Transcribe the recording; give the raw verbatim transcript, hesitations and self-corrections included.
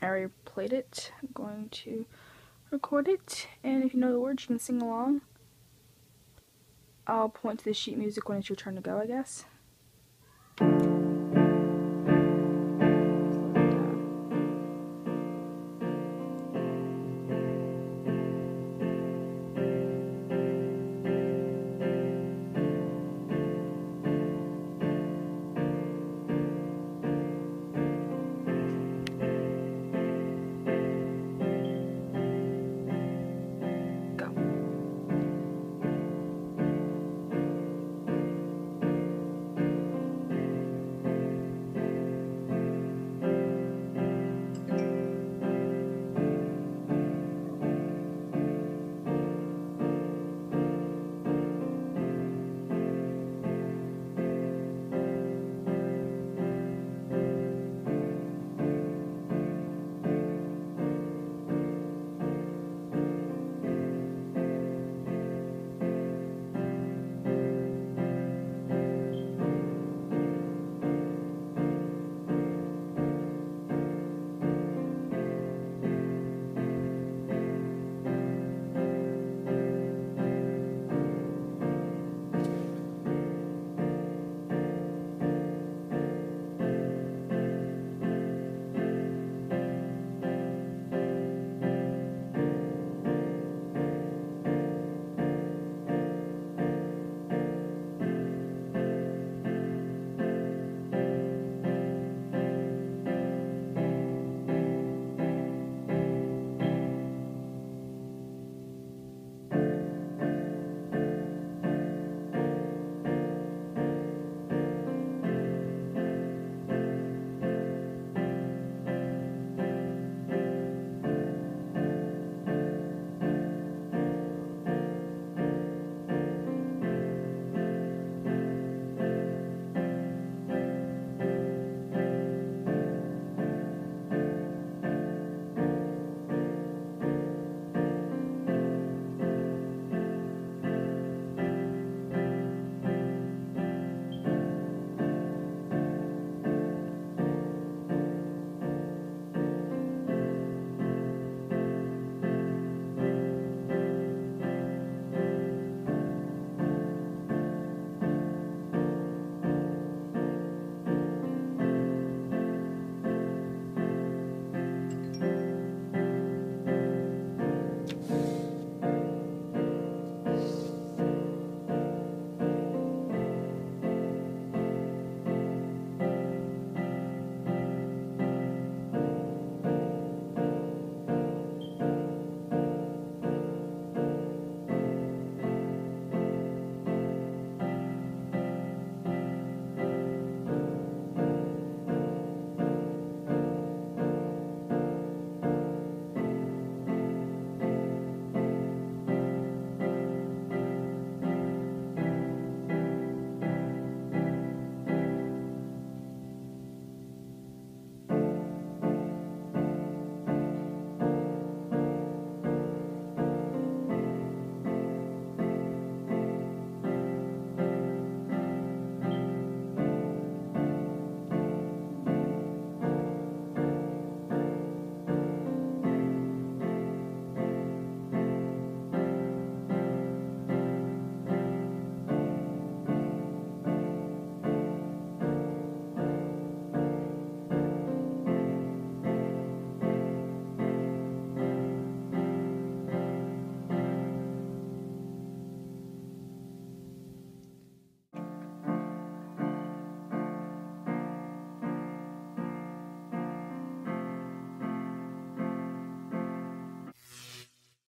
I already played it. I'm going to record it, and if you know the words, you can sing along. I'll point to the sheet music when it's your turn to go, I guess.